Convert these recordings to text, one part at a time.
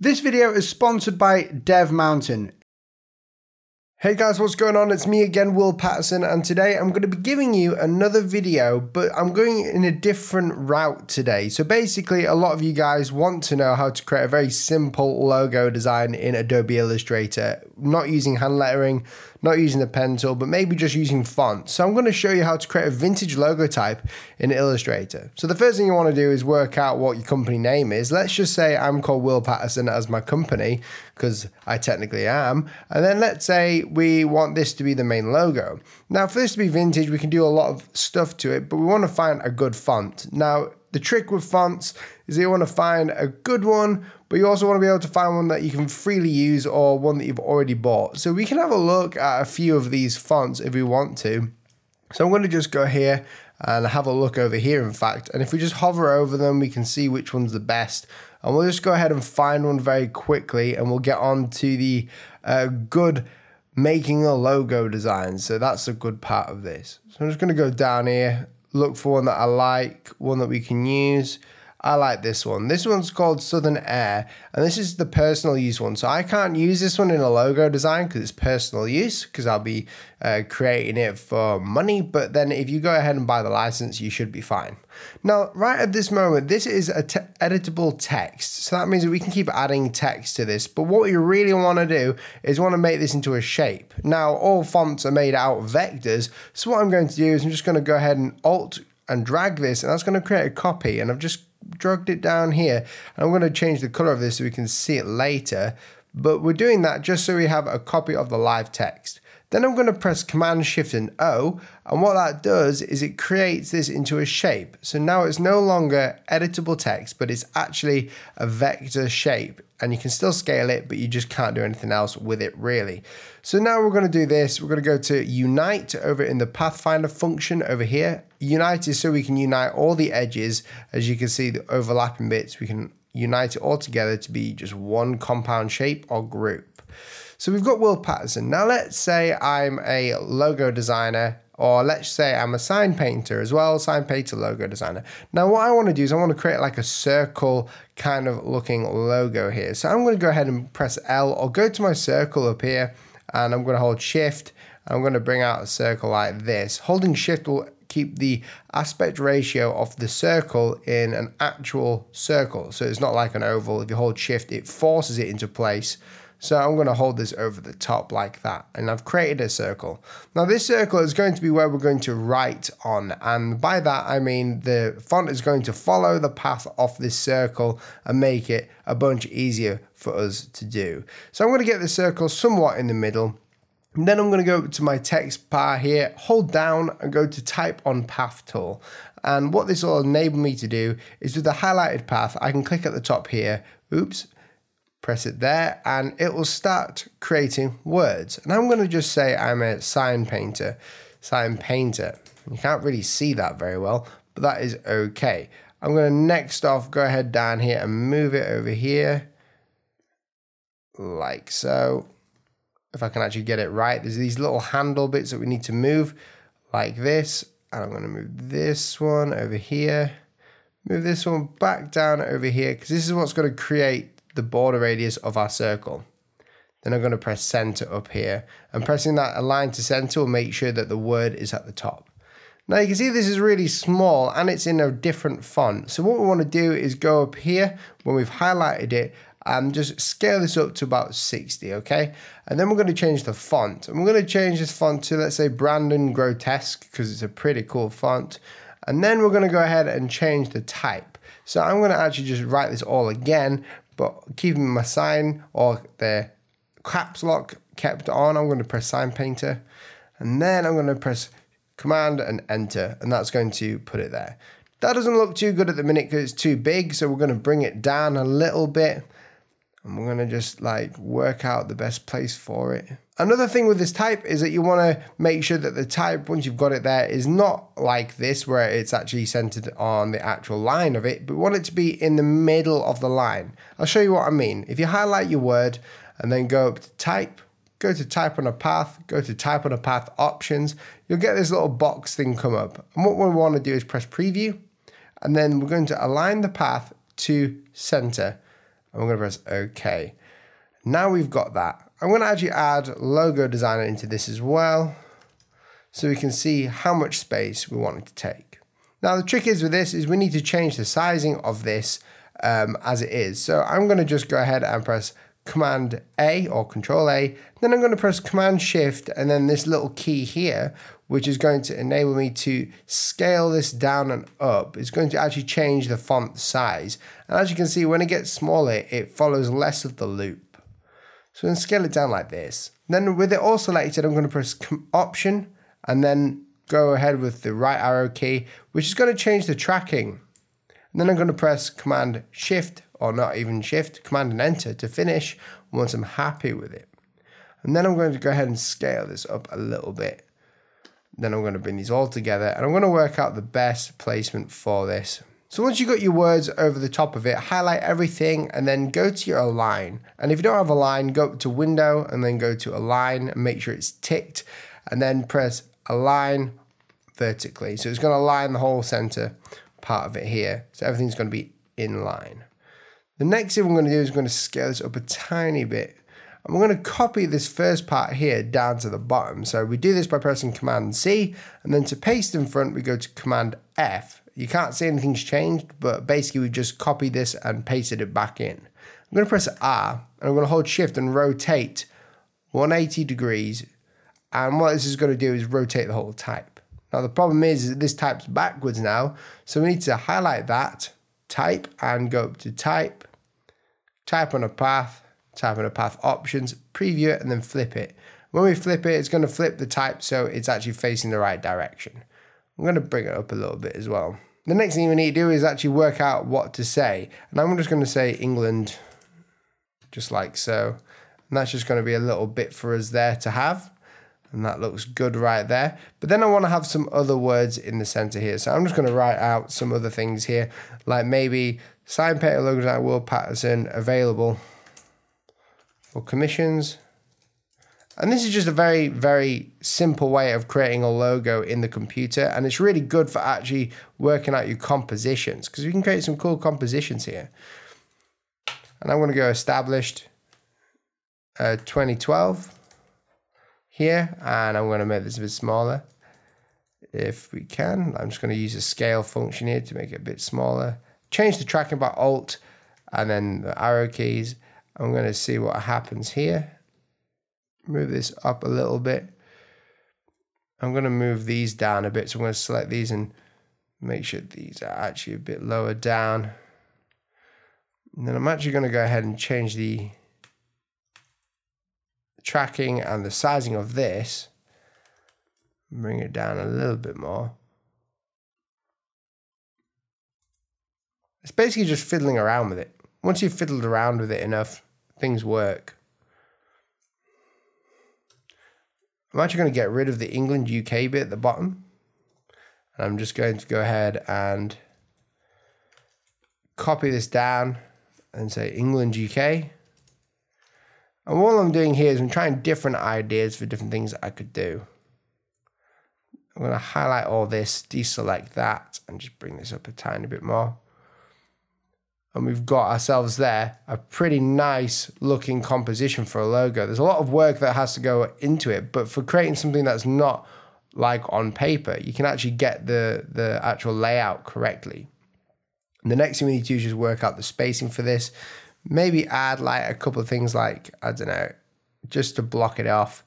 This video is sponsored by Dev Mountain. Hey guys, what's going on? It's me again, Will Paterson, and today I'm going to be giving you another video, but I'm going in a different route today. So basically, a lot of you guys want to know how to create a very simple logo design in Adobe Illustrator, not using hand lettering, not using the pen tool, but maybe just using fonts. So I'm going to show you how to create a vintage logo type in Illustrator. So the first thing you want to do is work out what your company name is. Let's just say I'm called Will Paterson as my company, because I technically am, and then let's say we want this to be the main logo. Now, for this to be vintage, we can do a lot of stuff to it, but we want to find a good font. Now, the trick with fonts is that you want to find a good one, but you also want to be able to find one that you can freely use or one that you've already bought. So we can have a look at a few of these fonts if we want to. So I'm going to just go here and have a look over here, in fact, and if we just hover over them, we can see which one's the best. And we'll just go ahead and find one very quickly, and we'll get on to the good making a logo design. So that's a good part of this. So I'm just going to go down here, look for one that I like, one that we can use. I like this one. This one's called Southern Air, and this is the personal use one. So I can't use this one in a logo design because it's personal use, because I'll be creating it for money. But then if you go ahead and buy the license, you should be fine. Now, right at this moment, this is a editable text. So that means that we can keep adding text to this. But what you really want to do is want to make this into a shape. Now, all fonts are made out of vectors. So what I'm going to do is I'm just going to go ahead and Alt and drag this, and that's going to create a copy. And I've just dragged it down here, and I'm going to change the color of this so we can see it later, but we're doing that just so we have a copy of the live text. Then I'm going to press Command Shift and O, and what that does is it creates this into a shape. So now it's no longer editable text, but it's actually a vector shape, and you can still scale it, but you just can't do anything else with it really. So now we're going to do this. We're going to go to Unite over in the Pathfinder function over here. Unite is so we can unite all the edges. As you can see, the overlapping bits, we can unite it all together to be just one compound shape or group. So we've got Will Paterson. Now let's say I'm a logo designer, or let's say I'm a sign painter as well, sign painter, logo designer. Now what I want to do is I want to create like a circle kind of looking logo here. So I'm going to go ahead and press L, or go to my circle up here, and I'm going to hold Shift. I'm going to bring out a circle like this. Holding Shift will keep the aspect ratio of the circle in an actual circle, so it's not like an oval. If you hold Shift, it forces it into place. So I'm going to hold this over the top like that, and I've created a circle. Now this circle is going to be where we're going to write on, and by that I mean the font is going to follow the path of this circle and make it a bunch easier for us to do. So I'm going to get the circle somewhat in the middle. And then I'm going to go to my text bar here, hold down and go to Type on Path tool. And what this will enable me to do is with the highlighted path, I can click at the top here, oops, press it there, and it will start creating words. And I'm going to just say I'm a sign painter, sign painter. You can't really see that very well, but that is okay. I'm going to next off, go ahead down here and move it over here like so. If I can actually get it right, there's these little handle bits that we need to move like this. And I'm going to move this one over here, move this one back down over here, because this is what's going to create the border radius of our circle. Then I'm going to press center up here, and pressing that align to center will make sure that the word is at the top. Now you can see this is really small and it's in a different font. So what we want to do is go up here when we've highlighted it, and just scale this up to about 60, okay? And then we're gonna change the font. And we're gonna change this font to, let's say, Brandon Grotesque, because it's a pretty cool font. And then we're gonna go ahead and change the type. So I'm gonna actually just write this all again, but keeping my sign or the caps lock kept on. I'm gonna press Sign Painter. And then I'm gonna press Command and Enter, and that's going to put it there. That doesn't look too good at the minute because it's too big, so we're gonna bring it down a little bit. And we're going to just like work out the best place for it. Another thing with this type is that you want to make sure that the type, once you've got it there, is not like this where it's actually centered on the actual line of it, but we want it to be in the middle of the line. I'll show you what I mean. If you highlight your word and then go up to type, go to Type on a Path, go to Type on a Path options, you'll get this little box thing come up. And what we want to do is press preview, and then we're going to align the path to center. I'm going to press OK. Now we've got that. I'm going to actually add logo designer into this as well, so we can see how much space we want it to take. Now the trick is with this is we need to change the sizing of this as it is. So I'm going to just go ahead and press Command A or Control A, then I'm going to press Command Shift and then this little key here, which is going to enable me to scale this down and up. It's going to actually change the font size. And as you can see, when it gets smaller, it follows less of the loop. So I'm going to scale it down like this. Then with it all selected, I'm going to press Option and then go ahead with the right arrow key, which is going to change the tracking. And then I'm going to press Command Shift, or not even Shift, Command and Enter to finish once I'm happy with it. And then I'm going to go ahead and scale this up a little bit. Then I'm going to bring these all together and I'm going to work out the best placement for this. So once you've got your words over the top of it, highlight everything and then go to your align. And if you don't have align, go up to Window and then go to align and make sure it's ticked and then press align vertically. So it's going to align the whole center part of it here. So everything's going to be in line. The next thing I'm going to do is I'm going to scale this up a tiny bit. I'm going to copy this first part here down to the bottom. So we do this by pressing Command C, and then to paste in front, we go to Command F. You can't see anything's changed, but basically we just copied this and pasted it back in. I'm going to press R, and I'm going to hold Shift and rotate 180 degrees. And what this is going to do is rotate the whole type. Now the problem is that this type's backwards now, so we need to highlight that, type, and go up to type, type on a path options, preview it, and then flip it. When we flip it, it's going to flip the type so it's actually facing the right direction. I'm going to bring it up a little bit as well. The next thing we need to do is actually work out what to say. And I'm just going to say England, just like so. And that's just going to be a little bit for us there to have. And that looks good right there. But then I want to have some other words in the center here. So I'm just going to write out some other things here, like maybe sign painter logo designer Will Paterson available for commissions. And this is just a very, very simple way of creating a logo in the computer. And it's really good for actually working out your compositions because we can create some cool compositions here. And I'm going to go established 2012 here. And I'm going to make this a bit smaller if we can. I'm just going to use a scale function here to make it a bit smaller. Change the tracking by Alt and then the arrow keys. I'm going to see what happens here. Move this up a little bit. I'm going to move these down a bit. So I'm going to select these and make sure these are actually a bit lower down. And then I'm actually going to go ahead and change the tracking and the sizing of this. Bring it down a little bit more. It's basically just fiddling around with it. Once you've fiddled around with it enough, things work. I'm actually going to get rid of the England UK bit at the bottom. And I'm just going to go ahead and copy this down and say England UK. And all I'm doing here is I'm trying different ideas for different things I could do. I'm going to highlight all this, deselect that, and just bring this up a tiny bit more. And we've got ourselves there a pretty nice looking composition for a logo. There's a lot of work that has to go into it, but for creating something that's not like on paper, you can actually get the actual layout correctly. And the next thing we need to do is just work out the spacing for this. Maybe add like a couple of things like, I don't know, just to block it off,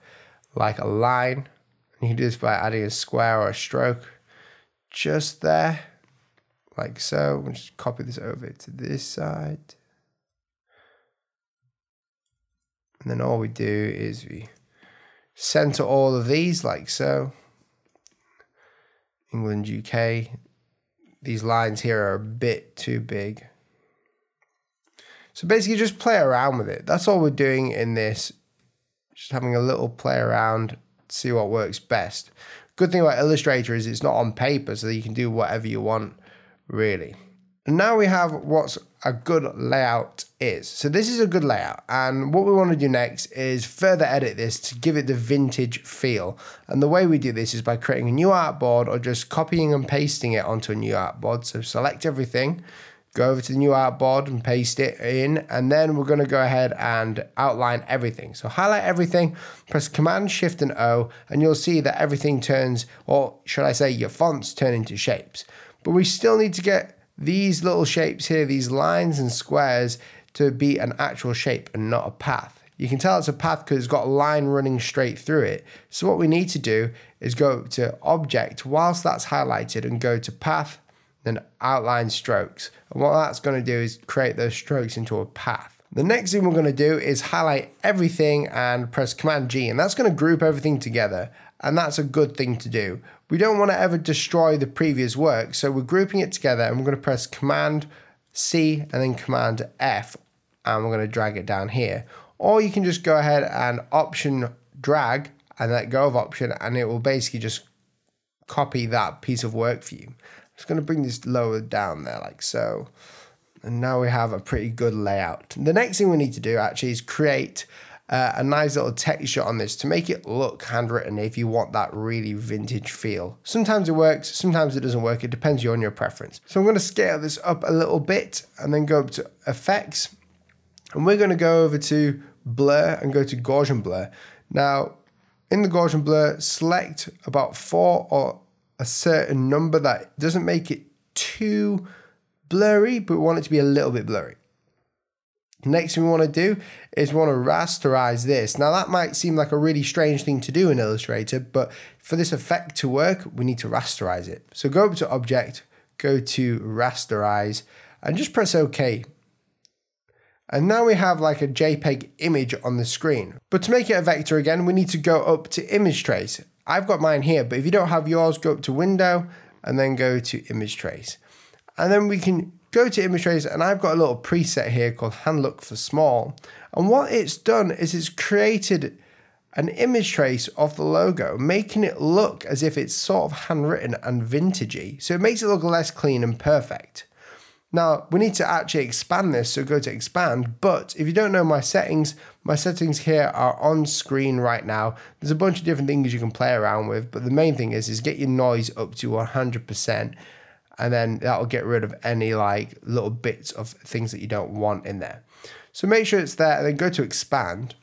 like a line. You can do this by adding a square or a stroke just there. Like so, we'll just copy this over to this side. And then all we do is we center all of these like so. England, UK. These lines here are a bit too big. So basically just play around with it. That's all we're doing in this. Just having a little play around, see what works best. Good thing about Illustrator is it's not on paper, so that you can do whatever you want. Really. And now we have what a good layout is. So this is a good layout. And what we want to do next is further edit this to give it the vintage feel. And the way we do this is by creating a new artboard or just copying and pasting it onto a new artboard. So select everything, go over to the new artboard and paste it in, and then we're gonna go ahead and outline everything. So highlight everything, press Command, Shift and O, and you'll see that everything turns, or should I say your fonts turn into shapes. But we still need to get these little shapes here, these lines and squares, to be an actual shape and not a path. You can tell it's a path because it's got a line running straight through it. So what we need to do is go to Object whilst that's highlighted and go to Path, then outline strokes. And what that's gonna do is create those strokes into a path. The next thing we're gonna do is highlight everything and press Command G, and that's gonna group everything together. And that's a good thing to do. We don't wanna ever destroy the previous work, so we're grouping it together and we're gonna press Command C and then Command F, and we're gonna drag it down here. Or you can just go ahead and Option Drag and let go of Option, and it will basically just copy that piece of work for you. Just gonna bring this lower down there like so, and now we have a pretty good layout. The next thing we need to do actually is create a nice little texture on this to make it look handwritten if you want that really vintage feel. Sometimes it works, sometimes it doesn't work, it depends on your preference. So I'm gonna scale this up a little bit and then go up to Effects, and we're gonna go over to Blur and go to Gaussian Blur. Now in the Gaussian Blur, select about four or a certain number that doesn't make it too blurry, but we want it to be a little bit blurry. Next thing we want to do is we want to rasterize this. Now that might seem like a really strange thing to do in Illustrator, but for this effect to work, we need to rasterize it. So go up to Object, go to Rasterize, and just press OK. And now we have like a JPEG image on the screen. But to make it a vector again, we need to go up to Image Trace. I've got mine here, but if you don't have yours, go up to Window and then go to Image Trace. And then we can go to Image Trace, and I've got a little preset here called Hand Look for Small. And what it's done is it's created an image trace of the logo, making it look as if it's sort of handwritten and vintagey. So it makes it look less clean and perfect. Now we need to actually expand this, so go to Expand, but if you don't know my settings here are on screen right now. There's a bunch of different things you can play around with, but the main thing is get your noise up to 100%, and then that'll get rid of any like little bits of things that you don't want in there. So make sure it's there and then go to Expand.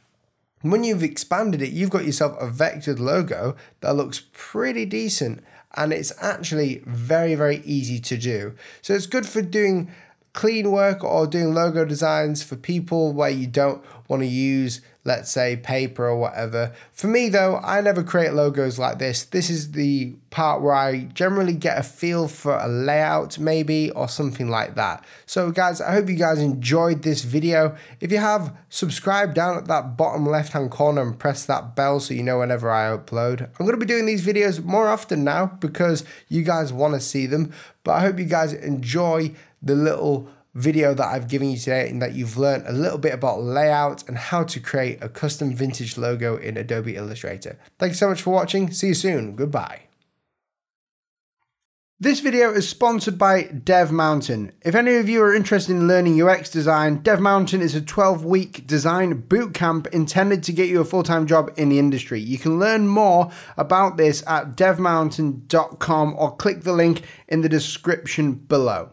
And when you've expanded it, you've got yourself a vectored logo that looks pretty decent. And it's actually very, very easy to do. So it's good for doing clean work or doing logo designs for people where you don't want to use, let's say, paper or whatever. For me though, I never create logos like this. This is the part where I generally get a feel for a layout maybe or something like that. So guys, I hope you guys enjoyed this video. If you have, subscribe down at that bottom left hand corner and press that bell so you know whenever I upload. I'm gonna be doing these videos more often now because you guys want to see them, but I hope you guys enjoy the little video that I've given you today and that you've learned a little bit about layout and how to create a custom vintage logo in Adobe Illustrator. Thanks so much for watching. See you soon. Goodbye. This video is sponsored by Dev Mountain. If any of you are interested in learning UX design, Dev Mountain is a 12-week design bootcamp intended to get you a full-time job in the industry. You can learn more about this at devmountain.com or click the link in the description below.